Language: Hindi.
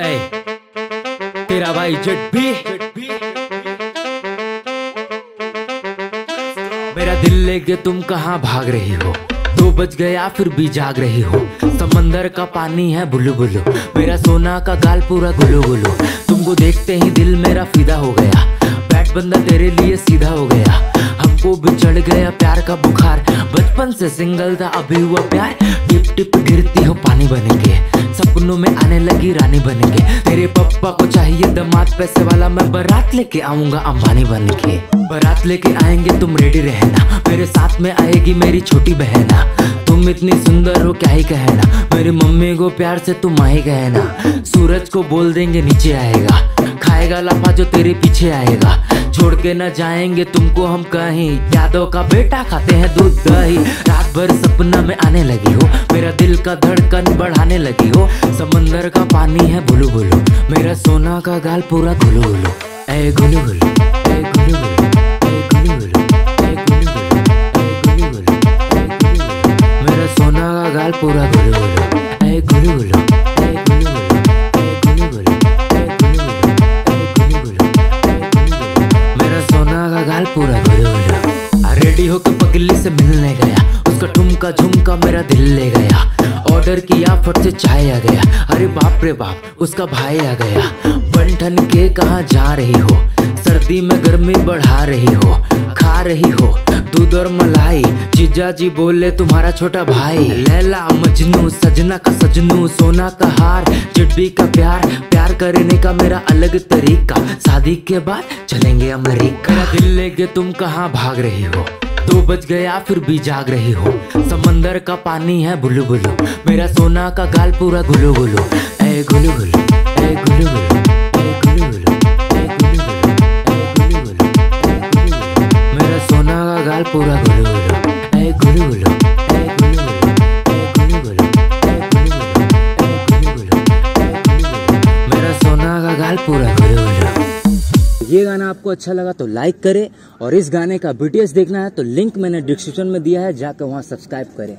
तेरा भाई जट भी मेरा दिल लेके तुम कहाँ भाग रही हो। 2 बज गया फिर भी जाग रही हो। समंदर का पानी है बुलु बुलु, मेरा सोना का गाल पूरा गुलु गुलु। तुमको देखते ही दिल मेरा फिदा हो गया, बैट बंदा तेरे लिए सीधा हो गया। हमको भी चढ़ गया प्यार का बुखार, बचपन से सिंगल था अभी हुआ प्यार। टिप टिप गिरती हो पानी बनेंगे, सपनों में आने लगी रानी बनेंगे। तेरे पप्पा को चाहिए दामाद पैसे वाला, मैं बारात लेके आऊंगा अंबानी बनके। बारात लेके आएंगे तुम रेडी रहना, मेरे साथ में आएगी मेरी छोटी बहना। तुम इतनी सुंदर हो क्या ही कहना, मेरी मम्मी को प्यार से तुम आई कहना। सूरज को बोल देंगे नीचे आएगा, खाएगा लाफा जो तेरे पीछे आएगा। छोड़ के न जाएंगे तुमको हम कहीं, यादों का बेटा खाते हैं दूध दही। रात भर सपना में आने लगी हो, मेरा दिल का धड़कन बढ़ाने लगी हो। समंदर का पानी है बुलु बुलु, मेरा सोना का गाल पूरा गुलु गुलु। ऐ गुलु गुलु, ऐ गुलु गुलु, ऐ गुलु गुलु, ऐ गुलु गुलु, ऐ गुलु गुलु, ऐ गुलु गुलु, मेरा सोना का गाल पूरा गुलु गुलु। ऐ गुलु गुलु, ऐ गुलु गुलु, ऐ गुलु गुलु, ऐ गुलु गुलु, ऐ गुलु गुलु, मेरा सोना का गाल पूरा गुलु गुलु। रेडी होकर पगली से मिलने गया, उसका ठुमका झुमका मेरा दिल ले गया। ऑर्डर किया फट से चाय आ गया, अरे बाप रे बाप उसका भाई आ गया। बन ठन के कहाँ जा रही हो, सर्दी में गर्मी बढ़ा रही हो। खा रही हो दूध और मलाई, जीजा जी बोले तुम्हारा छोटा भाई। लैला मजनू, सजना का सजनू, सोना का हार, जिड्डी का प्यार। प्यार करने का मेरा अलग तरीका, शादी के बाद चलेंगे अमेरिका। मेरा दिल लेके तुम कहाँ भाग रही हो, 2 बज गया फिर भी जाग रही हो। समंदर का पानी है बुलु बुलु, मेरा सोना का गाल पूरा गुलु गुलु। ऐ गुलु गुलु, ऐ गुलु गुलु, ऐ गुलु गुलु, ऐ गुलु गुलु, ऐ गुलु गुलु, ऐ गुलु गुलु, मेरा सोना का गाल पूरा गुलु गुलु। ऐ गुलु गुलु, ऐ गुलु गुलु, ऐ गुलु गुलु, ऐ गुलु गुलु, ऐ गुलु गुलु, ऐ गुलु गुलु, मेरा सोना का गाल पूरा गुलु गुलु। ये गाना आपको अच्छा लगा तो लाइक करें, और इस गाने का BTS देखना है तो लिंक मैंने डिस्क्रिप्शन में दिया है, जाकर वहाँ सब्सक्राइब करें।